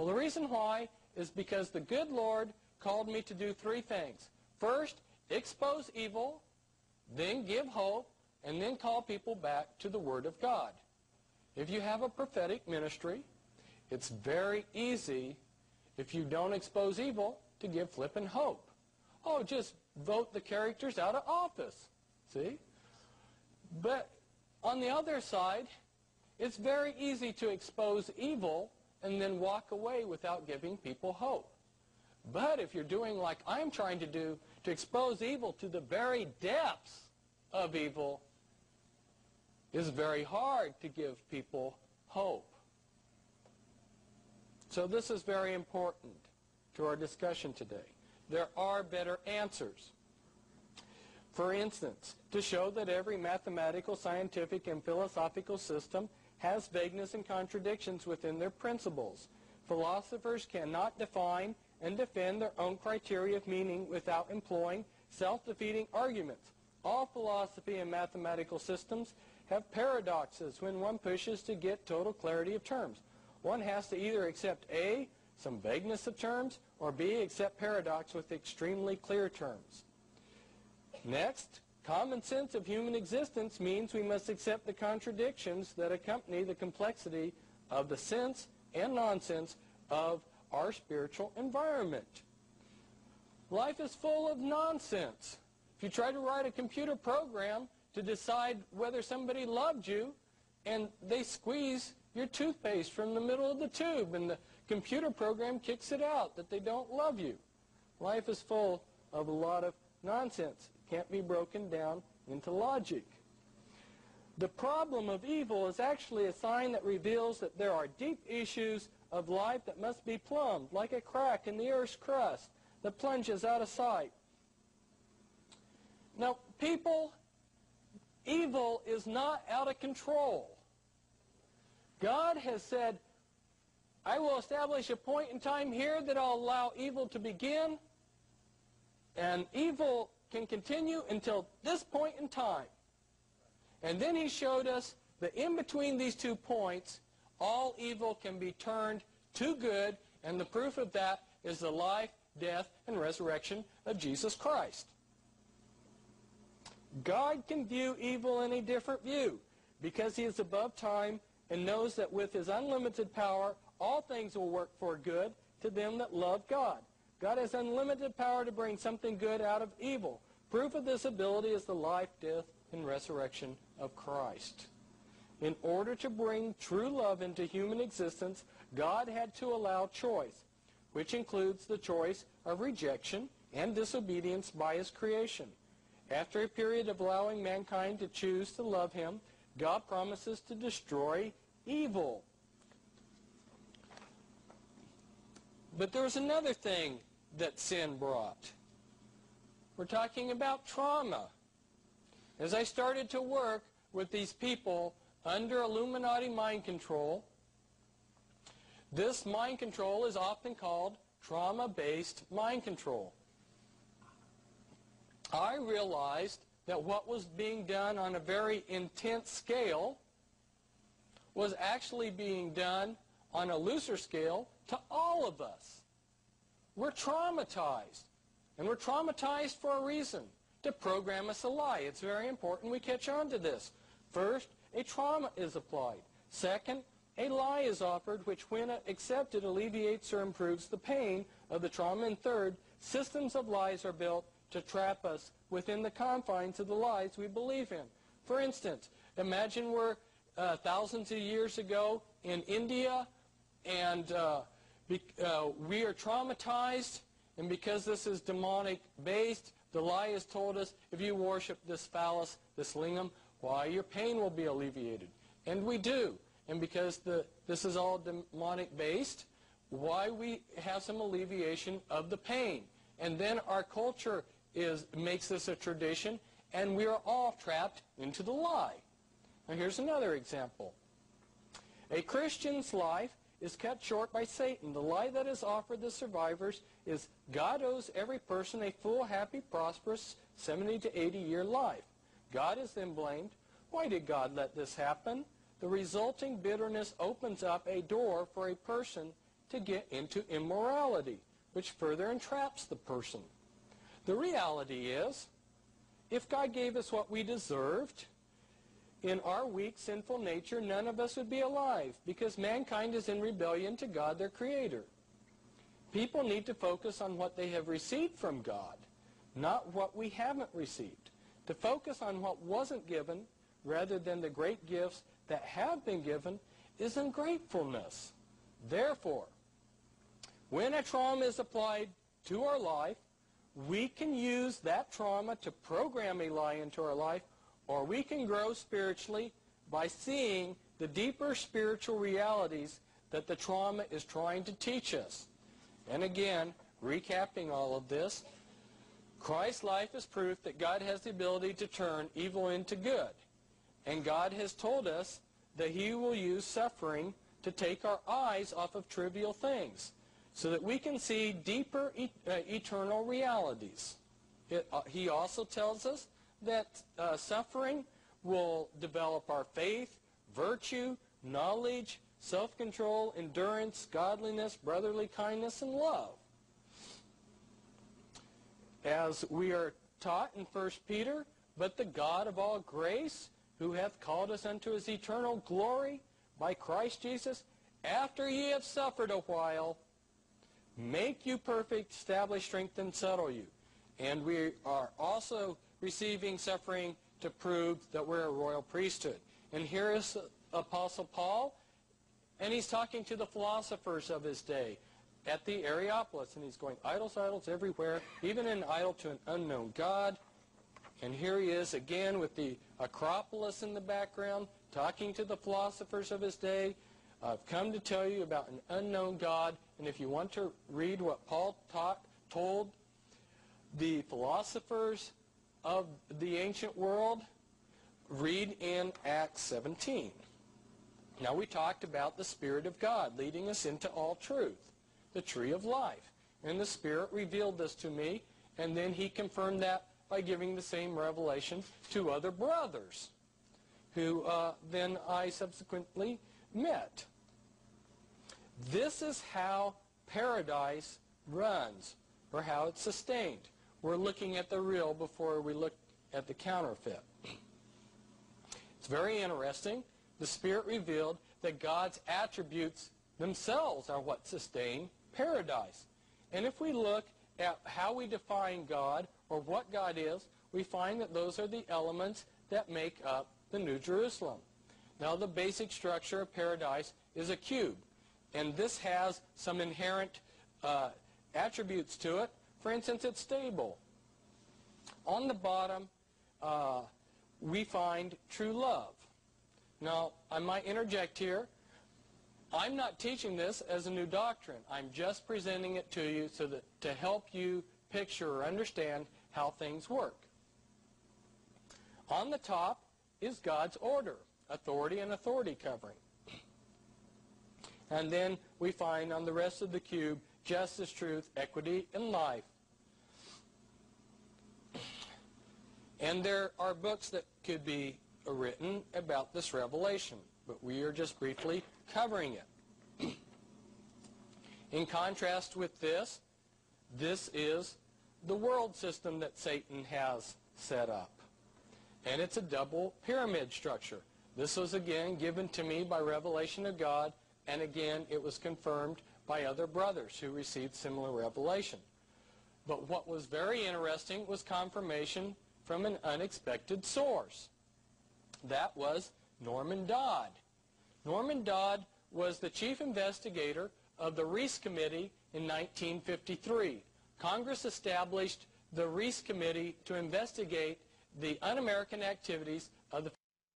Well, the reason why is because the good Lord called me to do three things. First, expose evil, then give hope, and then call people back to the Word of God. If you have a prophetic ministry, it's very easy, if you don't expose evil, to give flippin' hope. Oh, just vote the characters out of office. See? But on the other side, it's very easy to expose evil and then walk away without giving people hope. But if you're doing like I'm trying to do, to expose evil to the very depths of evil, it's very hard to give people hope. So this is very important to our discussion today. There are better answers. For instance, to show that every mathematical, scientific, and philosophical system has vagueness and contradictions within their principles. Philosophers cannot define and defend their own criteria of meaning without employing self-defeating arguments. All philosophy and mathematical systems have paradoxes when one pushes to get total clarity of terms. One has to either accept A, some vagueness of terms, or B, accept paradox with extremely clear terms. Next, common sense of human existence means we must accept the contradictions that accompany the complexity of the sense and nonsense of our spiritual environment. Life is full of nonsense. If you try to write a computer program to decide whether somebody loved you and they squeeze your toothpaste from the middle of the tube and the computer program kicks it out that they don't love you. Life is full of a lot of nonsense. It can't be broken down into logic. The problem of evil is actually a sign that reveals that there are deep issues of life that must be plumbed, like a crack in the earth's crust that plunges out of sight. Now, people, evil is not out of control. God has said, I will establish a point in time here that I'll allow evil to begin, and evil can continue until this point in time. And then he showed us that in between these 2 points, all evil can be turned to good, and the proof of that is the life, death, and resurrection of Jesus Christ. God can view evil in a different view because he is above time and knows that with his unlimited power, all things will work for good to them that love God. God has unlimited power to bring something good out of evil. Proof of this ability is the life, death, and resurrection of Christ. In order to bring true love into human existence, God had to allow choice, which includes the choice of rejection and disobedience by his creation. After a period of allowing mankind to choose to love him, God promises to destroy evil. But there was another thing that sin brought. We're talking about trauma. As I started to work with these people under Illuminati mind control, this mind control is often called trauma-based mind control. I realized that what was being done on a very intense scale was actually being done on a looser scale to all of us. We're traumatized, and we're traumatized for a reason, to program us a lie. It's very important we catch on to this. First, a trauma is applied. Second, a lie is offered which, when accepted, alleviates or improves the pain of the trauma. And third, systems of lies are built to trap us within the confines of the lies we believe in. For instance, imagine we're thousands of years ago in India, and we are traumatized, and because this is demonic based, the lie is told us, if you worship this phallus, this lingam, why, your pain will be alleviated. And we do. And because this is all demonic based, why, we have some alleviation of the pain. And then our culture makes this a tradition, and we are all trapped into the lie. Now here's another example. A Christian's life is cut short by Satan. The lie that is offered the survivors is God owes every person a full, happy, prosperous 70 to 80 year life. God is then blamed. Why did God let this happen? The resulting bitterness opens up a door for a person to get into immorality, which further entraps the person. The reality is, if God gave us what we deserved, in our weak, sinful nature, none of us would be alive, because mankind is in rebellion to God, their Creator. People need to focus on what they have received from God, not what we haven't received. To focus on what wasn't given, rather than the great gifts that have been given, is ungratefulness. Therefore, when a trauma is applied to our life, we can use that trauma to program a lie into our life, or we can grow spiritually by seeing the deeper spiritual realities that the trauma is trying to teach us. And again, recapping all of this, Christ's life is proof that God has the ability to turn evil into good. And God has told us that He will use suffering to take our eyes off of trivial things, so that we can see deeper eternal realities. He also tells us that suffering will develop our faith, virtue, knowledge, self-control, endurance, godliness, brotherly kindness, and love. As we are taught in 1 Peter, but the God of all grace, who hath called us unto His eternal glory by Christ Jesus, after ye have suffered a while, make you perfect, establish, strengthen, settle you. And we are also receiving suffering to prove that we're a royal priesthood. And here is Apostle Paul, and he's talking to the philosophers of his day at the Areopagus, and he's going, idols, idols everywhere, even an idol to an unknown God. And here he is again with the Acropolis in the background, talking to the philosophers of his day. I've come to tell you about an unknown God. And if you want to read what Paul told the philosophers of the ancient world, read in Acts 17. Now, we talked about the Spirit of God leading us into all truth, the tree of life. And the Spirit revealed this to me, and then He confirmed that by giving the same revelation to other brothers, who then I subsequently met. This is how paradise runs, or how it's sustained. We're looking at the real before we look at the counterfeit. It's very interesting. The Spirit revealed that God's attributes themselves are what sustain paradise. And if we look at how we define God, or what God is, we find that those are the elements that make up the New Jerusalem. Now, the basic structure of paradise is a cube, and this has some inherent attributes to it. For instance, it's stable. On the bottom, we find true love. Now, I might interject here. I'm not teaching this as a new doctrine. I'm just presenting it to you so that to help you picture or understand how things work. On the top is God's order, authority and authority covering. And then we find on the rest of the cube justice, truth, equity, and life. And there are books that could be written about this revelation, but we are just briefly covering it. In contrast with this, this is the world system that Satan has set up. And it's a double pyramid structure. This was again given to me by revelation of God, and again it was confirmed by other brothers who received similar revelation. But what was very interesting was confirmation from an unexpected source. That was Norman Dodd. Norman Dodd was the chief investigator of the Reese Committee in 1953. Congress established the Reese Committee to investigate the un-American activities of the